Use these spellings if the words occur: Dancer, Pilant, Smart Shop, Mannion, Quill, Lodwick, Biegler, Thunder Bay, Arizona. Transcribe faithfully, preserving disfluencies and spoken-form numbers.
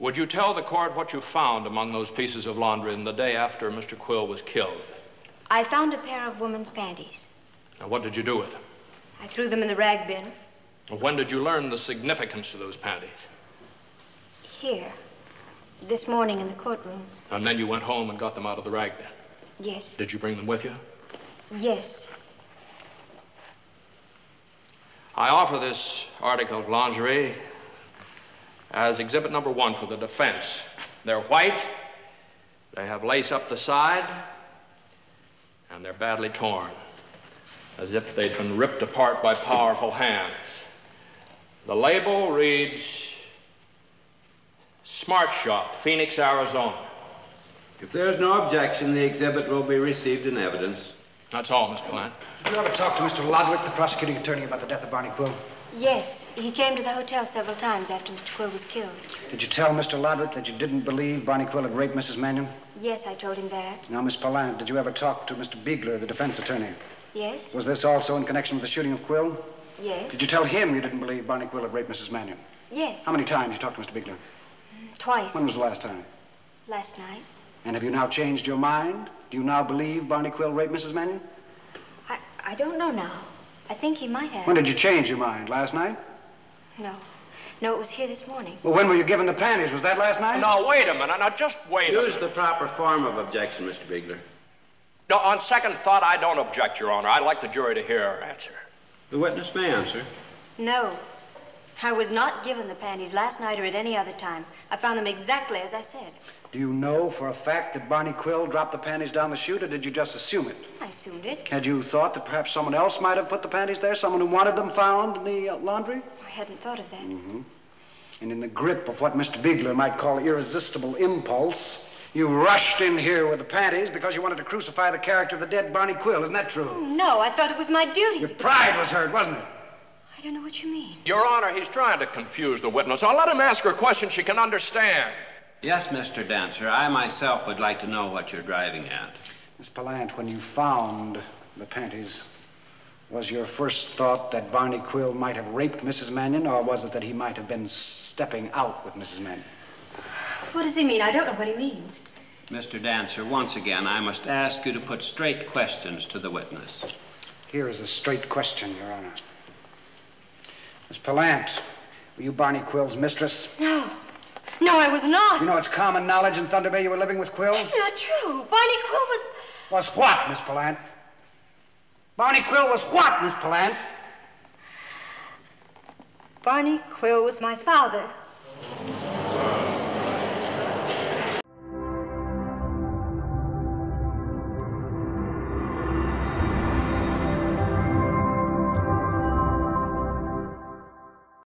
Would you tell the court what you found among those pieces of laundry in the day after Mister Quill was killed? I found a pair of woman's panties. Now, what did you do with them? I threw them in the rag bin. When did you learn the significance of those panties? Here. This morning in the courtroom. And then you went home and got them out of the rag bin? Yes. Did you bring them with you? Yes. I offer this article of lingerie as exhibit number one for the defense. They're white, they have lace up the side, and they're badly torn, as if they'd been ripped apart by powerful hands. The label reads, Smart Shop, Phoenix, Arizona. If there's no objection, the exhibit will be received in evidence. That's all, Miss Pilant. Did you ever talk to Mister Lodwick, the prosecuting attorney, about the death of Barney Quill? Yes. He came to the hotel several times after Mister Quill was killed. Did you tell Mister Lodwick that you didn't believe Barney Quill had raped Missus Mannion? Yes, I told him that. Now, Miss Pilant, did you ever talk to Mister Biegler, the defense attorney? Yes. Was this also in connection with the shooting of Quill? Yes. Did you tell him you didn't believe Barney Quill had raped Missus Mannion? Yes. How many times did you talk to Mister Biegler? Twice. When was the last time? Last night. And have you now changed your mind? Do you now believe Barney Quill raped Missus Mannion? I, I don't know now. I think he might have. When did you change your mind? Last night? No. No, it was here this morning. Well, when were you given the panties? Was that last night? Now, wait a minute. Now, just wait a minute. Use the proper form of objection, Mister Biegler. No, on second thought, I don't object, Your Honor. I'd like the jury to hear her answer. The witness may answer. No. I was not given the panties last night or at any other time. I found them exactly as I said. Do you know for a fact that Barney Quill dropped the panties down the chute, or did you just assume it? I assumed it. Had you thought that perhaps someone else might have put the panties there, someone who wanted them found in the uh, laundry? I hadn't thought of that. Mm-hmm. And in the grip of what Mister Biegler might call irresistible impulse, you rushed in here with the panties because you wanted to crucify the character of the dead Barney Quill. Isn't that true? Oh, no, I thought it was my duty. Your pride was hurt, wasn't it? I don't know what you mean. Your Honor, he's trying to confuse the witness. I'll let him ask her questions she can understand. Yes, Mister Dancer, I myself would like to know what you're driving at. Miss Pilant, when you found the panties, was your first thought that Barney Quill might have raped Missus Mannion, or was it that he might have been stepping out with Missus Mannion? What does he mean? I don't know what he means. Mister Dancer, once again, I must ask you to put straight questions to the witness. Here is a straight question, Your Honor. Miss Pilant, were you Barney Quill's mistress? No. No, I was not. You know, it's common knowledge in Thunder Bay you were living with Quill. It's not true. Barney Quill was... Was what, Miss Pilant? Barney Quill was what, Miss Pilant? Barney Quill was my father.